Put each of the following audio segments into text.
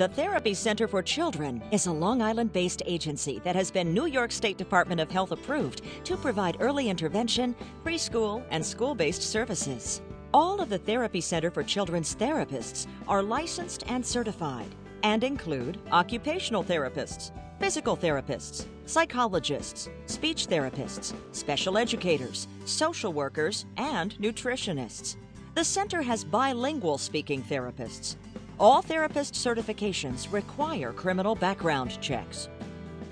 The Therapy Center for Children is a Long Island-based agency that has been New York State Department of Health approved to provide early intervention, preschool, and school-based services. All of the Therapy Center for Children's therapists are licensed and certified and include occupational therapists, physical therapists, psychologists, speech therapists, special educators, social workers, and nutritionists. The center has bilingual speaking therapists. All therapist certifications require criminal background checks.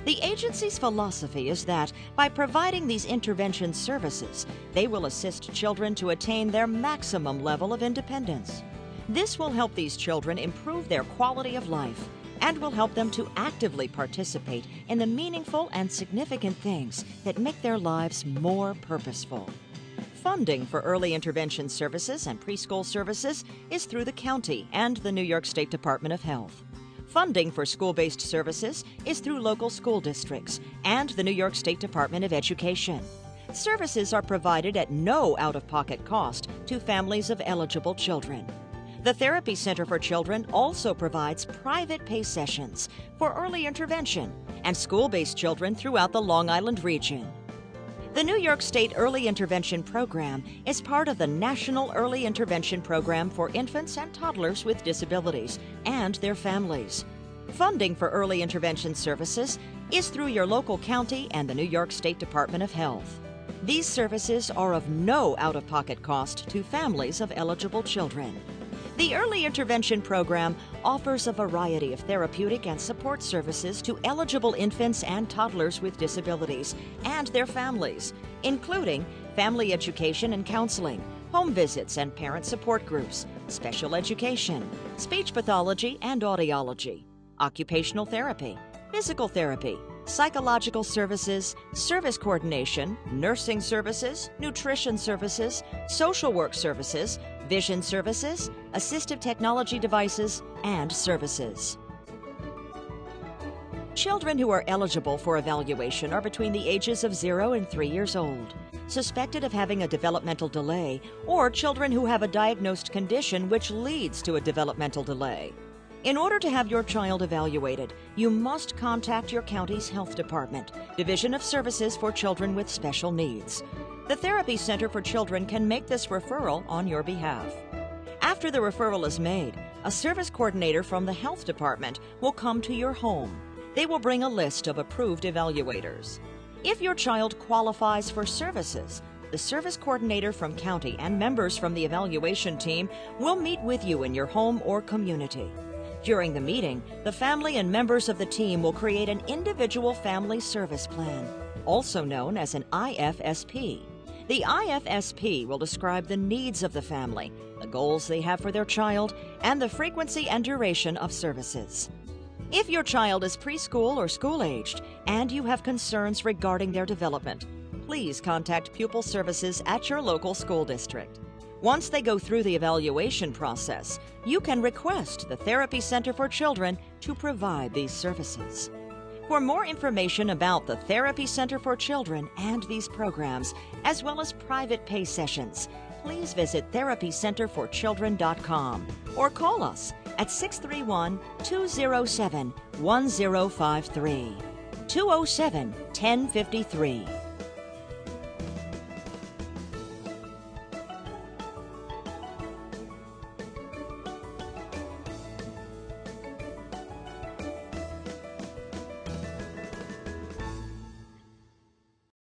The agency's philosophy is that by providing these intervention services, they will assist children to attain their maximum level of independence. This will help these children improve their quality of life and will help them to actively participate in the meaningful and significant things that make their lives more purposeful. Funding for early intervention services and preschool services is through the county and the New York State Department of Health. Funding for school-based services is through local school districts and the New York State Department of Education. Services are provided at no out-of-pocket cost to families of eligible children. The Therapy Center for Children also provides private pay sessions for early intervention and school-based children throughout the Long Island region. The New York State Early Intervention Program is part of the National Early Intervention Program for infants and toddlers with disabilities and their families. Funding for early intervention services is through your local county and the New York State Department of Health. These services are of no out-of-pocket cost to families of eligible children. The Early Intervention Program offers a variety of therapeutic and support services to eligible infants and toddlers with disabilities and their families, including family education and counseling, home visits and parent support groups, special education, speech pathology and audiology, occupational therapy, physical therapy, psychological services, service coordination, nursing services, nutrition services, social work services, vision services, assistive technology devices, and services. Children who are eligible for evaluation are between the ages of 0 and 3 years old, suspected of having a developmental delay, or children who have a diagnosed condition which leads to a developmental delay. In order to have your child evaluated, you must contact your county's health department, Division of Services for Children with Special Needs. The Therapy Center for Children can make this referral on your behalf. After the referral is made, a service coordinator from the health department will come to your home. They will bring a list of approved evaluators. If your child qualifies for services, the service coordinator from county and members from the evaluation team will meet with you in your home or community. During the meeting, the family and members of the team will create an individual family service plan, also known as an IFSP. The IFSP will describe the needs of the family, the goals they have for their child, and the frequency and duration of services. If your child is preschool or school-aged and you have concerns regarding their development, please contact Pupil Services at your local school district. Once they go through the evaluation process, you can request the Therapy Center for Children to provide these services. For more information about the Therapy Center for Children and these programs, as well as private pay sessions, please visit therapycenterforchildren.com or call us at 631-207-1053, 207-1053.